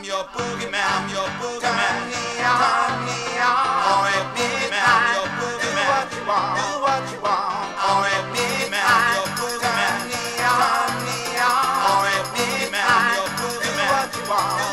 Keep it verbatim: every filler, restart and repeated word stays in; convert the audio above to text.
I'm your boogeyman, I'm your boogeyman. Turn me on, turn me on. Or a boogeyman, I'm your boogeyman. Do what you want, do what you want. Or a boogeyman, I'm your boogeyman. Turn me on, turn me on. Or a boogeyman, I'm your boogeyman. Do what you want.